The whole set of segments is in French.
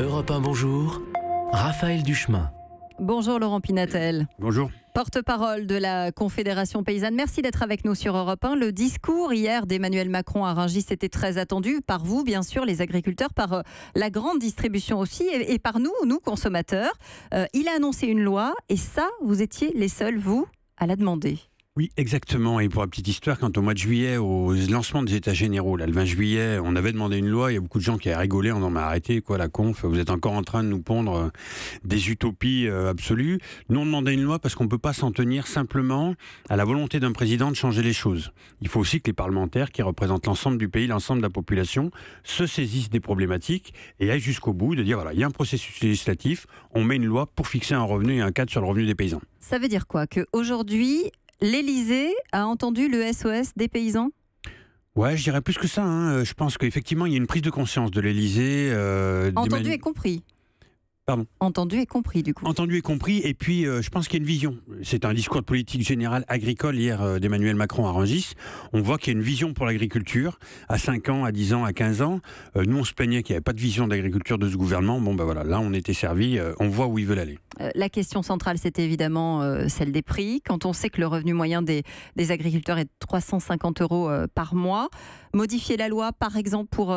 Europe 1, bonjour, Raphaël Duchemin. Bonjour Laurent Pinatel. Bonjour. Porte-parole de la Confédération Paysanne, merci d'être avec nous sur Europe 1. Le discours hier d'Emmanuel Macron à Rungis était très attendu par vous, bien sûr, les agriculteurs, par la grande distribution aussi, et par nous, consommateurs. Il a annoncé une loi, et ça, vous étiez les seuls, vous, à la demander. Oui, exactement. Et pour la petite histoire, quand au mois de juillet, au lancement des états généraux, là, le 20 juillet, on avait demandé une loi, il y a beaucoup de gens qui avaient rigolé en disant « Mais arrêtez, quoi, la conf, vous êtes encore en train de nous pondre des utopies absolues. » Nous, on demandait une loi parce qu'on ne peut pas s'en tenir simplement à la volonté d'un président de changer les choses. Il faut aussi que les parlementaires, qui représentent l'ensemble du pays, l'ensemble de la population, se saisissent des problématiques et aillent jusqu'au bout de dire « Voilà, il y a un processus législatif, on met une loi pour fixer un revenu et un cadre sur le revenu des paysans. » Ça veut dire quoi? Qu'aujourd'hui, l'Élysée a entendu le SOS des paysans ? Ouais, je dirais plus que ça. Je pense qu'effectivement, il y a une prise de conscience de l'Élysée. Entendu et compris. Pardon. Entendu et compris, du coup. Entendu et compris, et puis je pense qu'il y a une vision. C'est un discours de politique générale agricole hier d'Emmanuel Macron à Rungis. On voit qu'il y a une vision pour l'agriculture, à 5 ans, à 10 ans, à 15 ans. Nous, on se plaignait qu'il n'y avait pas de vision d'agriculture de ce gouvernement. Bon, ben voilà, là, on était servi, on voit où ils veulent aller. La question centrale, c'était évidemment celle des prix. Quand on sait que le revenu moyen des agriculteurs est de 350 € par mois, modifier la loi, par exemple, pour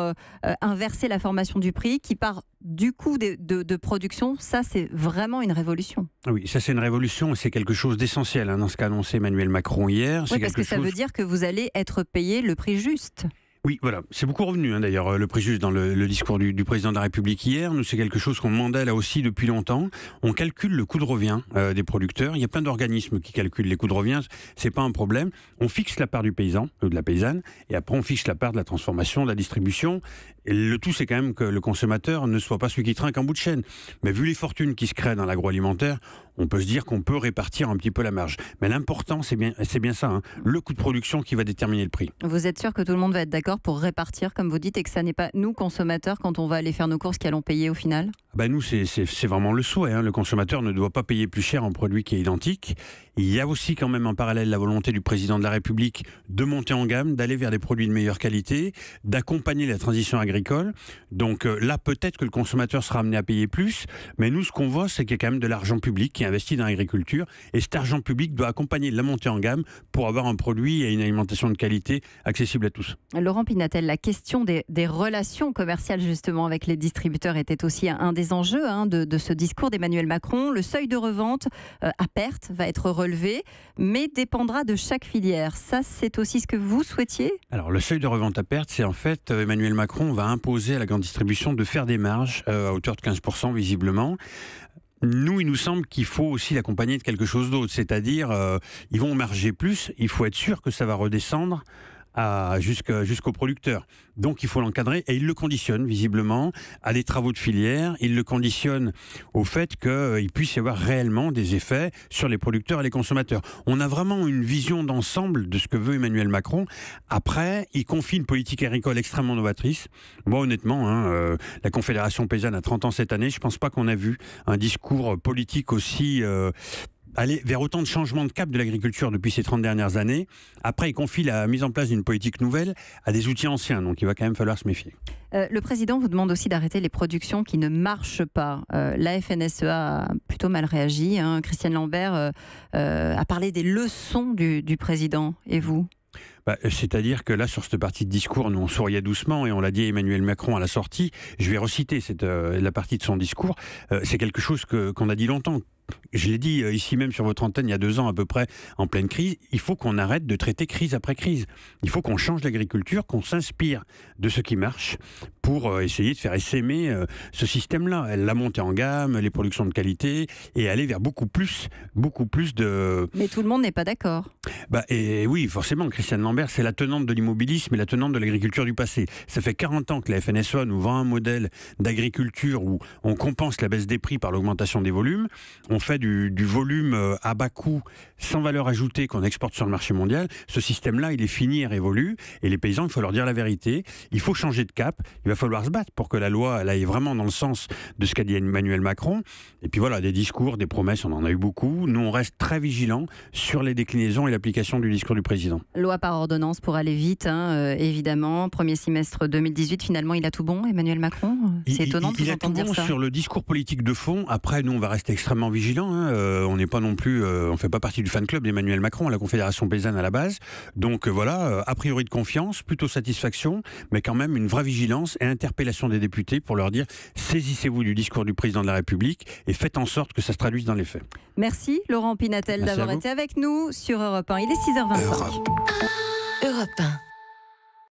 inverser la formation du prix, qui part du coût de production, ça c'est vraiment une révolution. Oui, ça c'est une révolution et c'est quelque chose d'essentiel dans ce qu'a annoncé Emmanuel Macron hier. Oui, parce que ça veut dire que vous allez être payé le prix juste. Oui, voilà. C'est beaucoup revenu, d'ailleurs, le prix juste dans le discours du président de la République hier. Nous, c'est quelque chose qu'on demandait là aussi depuis longtemps. On calcule le coût de revient des producteurs. Il y a plein d'organismes qui calculent les coûts de revient. C'est pas un problème. On fixe la part du paysan, de la paysanne, et après on fixe la part de la transformation, de la distribution. Et le tout, c'est quand même que le consommateur ne soit pas celui qui trinque en bout de chaîne. Mais vu les fortunes qui se créent dans l'agroalimentaire, on peut se dire qu'on peut répartir un petit peu la marge. Mais l'important, c'est bien ça, le coût de production qui va déterminer le prix. Vous êtes sûr que tout le monde va être d'accord pour répartir, comme vous dites, et que ça n'est pas nous, consommateurs, quand on va aller faire nos courses, qui allons payer au final? Nous, c'est vraiment le souhait. Le consommateur ne doit pas payer plus cher un produit qui est identique. Il y a aussi quand même en parallèle la volonté du président de la République de monter en gamme, d'aller vers des produits de meilleure qualité, d'accompagner la transition agricole. Donc là, peut-être que le consommateur sera amené à payer plus, mais nous, ce qu'on voit, c'est qu'il y a quand même de l'argent public qui est investi dans l'agriculture, et cet argent public doit accompagner la montée en gamme pour avoir un produit et une alimentation de qualité accessible à tous. Laurent Pinatel, la question des relations commerciales justement avec les distributeurs était aussi un des enjeux de ce discours d'Emmanuel Macron. Le seuil de revente à perte va être relevé, mais dépendra de chaque filière. Ça, c'est aussi ce que vous souhaitiez? Alors, le seuil de revente à perte, c'est en fait, Emmanuel Macron va imposer à la grande distribution de faire des marges à hauteur de 15% visiblement. Nous, il nous semble qu'il faut aussi l'accompagner de quelque chose d'autre, c'est-à-dire ils vont marger plus, il faut être sûr que ça va redescendre jusqu'au producteur. Donc il faut l'encadrer et il le conditionne visiblement à des travaux de filière, il le conditionne au fait qu'il puisse y avoir réellement des effets sur les producteurs et les consommateurs. On a vraiment une vision d'ensemble de ce que veut Emmanuel Macron. Après, il confie une politique agricole extrêmement novatrice. Moi honnêtement, la Confédération Paysanne a 30 ans cette année, je ne pense pas qu'on a vu un discours politique aussi aller vers autant de changements de cap de l'agriculture depuis ces 30 dernières années. Après, il confie la mise en place d'une politique nouvelle à des outils anciens, donc il va quand même falloir se méfier. Le président vous demande aussi d'arrêter les productions qui ne marchent pas. La FNSEA a plutôt mal réagi. Christiane Lambert a parlé des leçons du président. Et vous ? C'est-à-dire que là, sur cette partie de discours, nous on souriait doucement et on l'a dit à Emmanuel Macron à la sortie. Je vais reciter la partie de son discours. C'est quelque chose qu'on a dit longtemps. Je l'ai dit ici même sur votre antenne il y a 2 ans à peu près, en pleine crise, il faut qu'on arrête de traiter crise après crise. Il faut qu'on change l'agriculture, qu'on s'inspire de ce qui marche pour essayer de faire essaimer ce système-là. La montée en gamme, les productions de qualité et aller vers beaucoup plus de... Mais tout le monde n'est pas d'accord. Et oui, forcément, Christiane Lambert, c'est la tenante de l'immobilisme et la tenante de l'agriculture du passé. Ça fait 40 ans que la FNSEA nous vend un modèle d'agriculture où on compense la baisse des prix par l'augmentation des volumes. On on fait du volume à bas coût, sans valeur ajoutée, qu'on exporte sur le marché mondial, ce système-là, il est fini et révolu. Et les paysans, il faut leur dire la vérité. Il faut changer de cap. Il va falloir se battre pour que la loi elle aille vraiment dans le sens de ce qu'a dit Emmanuel Macron. Et puis voilà, des discours, des promesses, on en a eu beaucoup. Nous, on reste très vigilants sur les déclinaisons et l'application du discours du président. Loi par ordonnance pour aller vite, hein, évidemment. Premier semestre 2018, finalement, il a tout bon, Emmanuel Macron. C'est étonnant de vous entendre dire ça. Il a tout bon sur le discours politique de fond. Après, nous, on va rester extrêmement vigilants. Hein. On n'est pas non plus... on fait pas partie du fan club d'Emmanuel Macron, à la Confédération Paysanne à la base. Donc voilà, a priori de confiance, plutôt satisfaction, mais quand même une vraie vigilance et interpellation des députés pour leur dire saisissez-vous du discours du président de la République et faites en sorte que ça se traduise dans les faits. Merci Laurent Pinatel d'avoir été avec nous sur Europe 1. Il est 6h25. Europe 1.